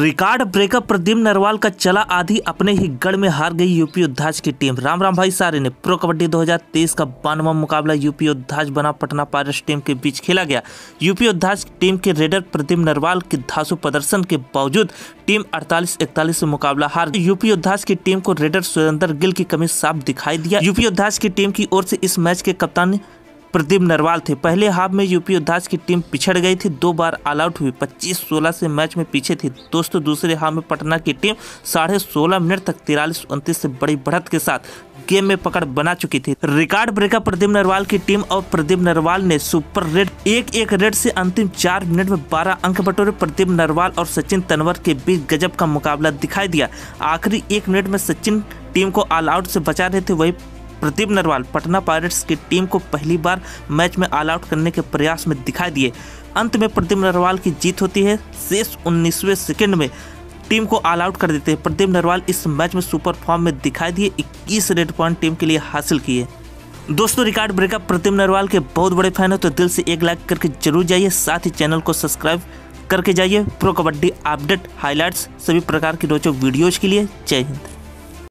Record breaker Pradeep Narwal का चला आधी अपने ही गढ़ में हार गई यूपी उद्धाज की टीम। राम राम भाई सारे ने प्रो कबड्डी 2023 का 92वां मुकाबला यूपी उद्धाज बना पटना पाइरेट्स टीम के बीच खेला गया। यूपी उद्धाज टीम के रेडर प्रदीप नरवाल के धांसू प्रदर्शन के बावजूद टीम 48-41 में मुकाबला हार गई। यूपी उद्धाज की टीम को रेडर सुरेंद्र गिल की कमी साफ दिखाई दिया। यूपी उद्धाज की टीम की ओर से इस मैच के कप्तान प्रदीप नरवाल थे। पहले हाफ में यूपी उद्धाज की टीम पिछड़ गई थी, 2 बार ऑल आउट हुई, 25-16 से मैच में पीछे थी। दोस्तों दूसरे हाफ में पटना की टीम 16.5 मिनट तक 43-29 से बड़ी बढ़त के साथ गेम में पकड़ बना चुकी थी। रिकॉर्ड ब्रेकर प्रदीप नरवाल की टीम और प्रदीप नरवाल ने सुपर रेड 1-1 रेड से अंतिम 4 मिनट में 12 अंक बटोरे। प्रदीप नरवाल और सचिन तंवर के बीच गजब का मुकाबला दिखाई दिया। आखिरी 1 मिनट में सचिन टीम को ऑल आउट से बचा रहे थे, वही प्रदीप नरवाल पटना पाइरेट्स की टीम को पहली बार मैच में ऑल आउट करने के प्रयास में दिखाई दिए। अंत में प्रदीप नरवाल की जीत होती है। शेष 19वें सेकंड में टीम को ऑल आउट कर देते हैं। प्रदीप नरवाल इस मैच में सुपर फॉर्म में दिखाई दिए, 21 रेड पॉइंट टीम के लिए हासिल किए। दोस्तों रिकॉर्ड ब्रेकर प्रदीप नरवाल के बहुत बड़े फैन हैं तो दिल से 1 लाइक करके जरूर जाइए, साथ ही चैनल को सब्सक्राइब करके जाइए। प्रो कबड्डी अपडेट, हाईलाइट्स, सभी प्रकार की रोचक वीडियोज के लिए जय हिंद।